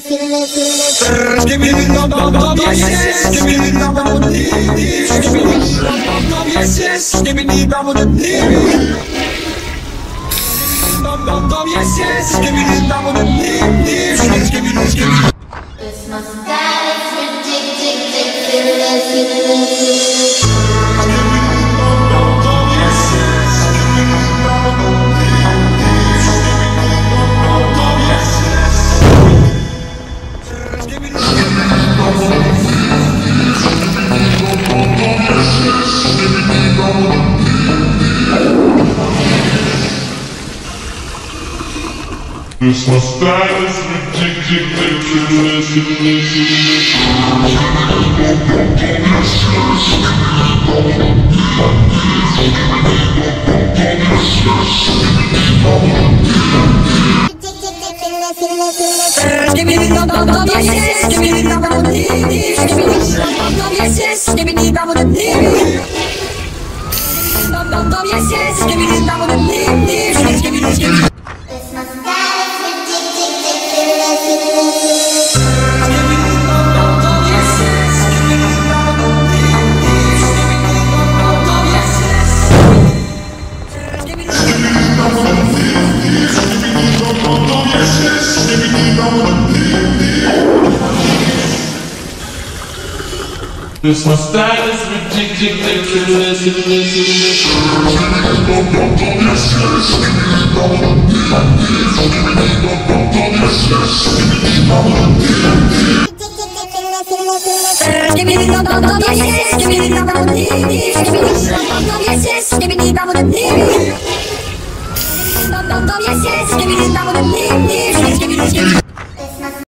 This mustache is ridiculous, this mustache is ridiculous, give me